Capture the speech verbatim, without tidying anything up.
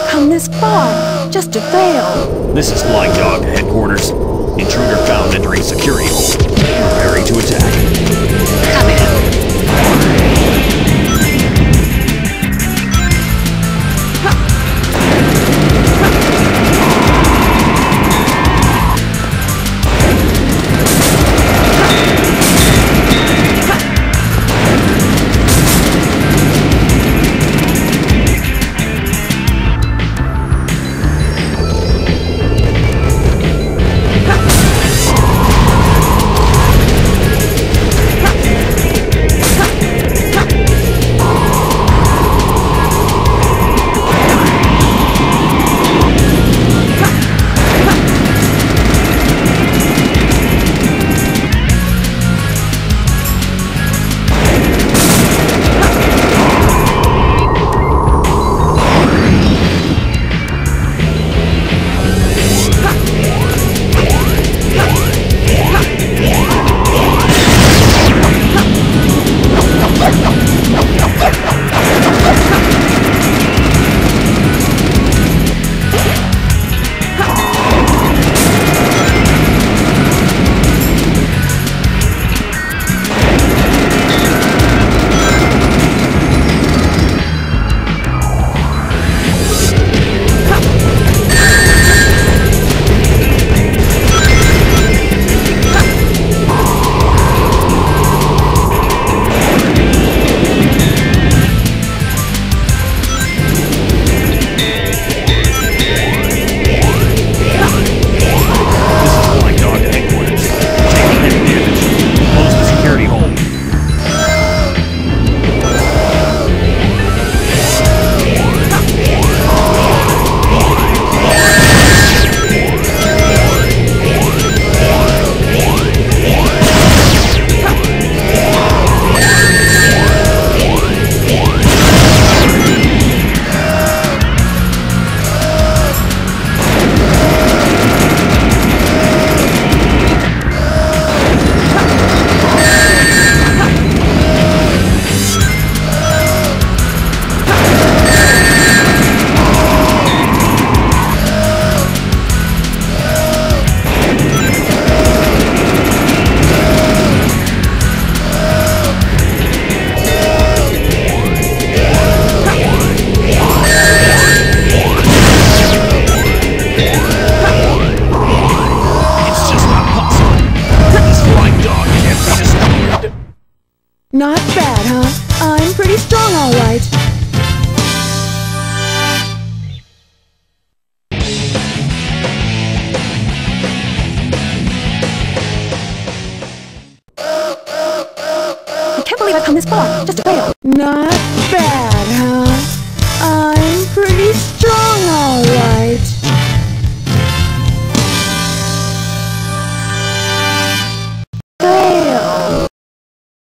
I've come this far just to fail. This is Flying Dog, headquarters. Intruder found entering security hold. Preparing to attack. Come Not bad, huh? I'm pretty strong, all right. I can't believe I've come this far just to fail. Not bad.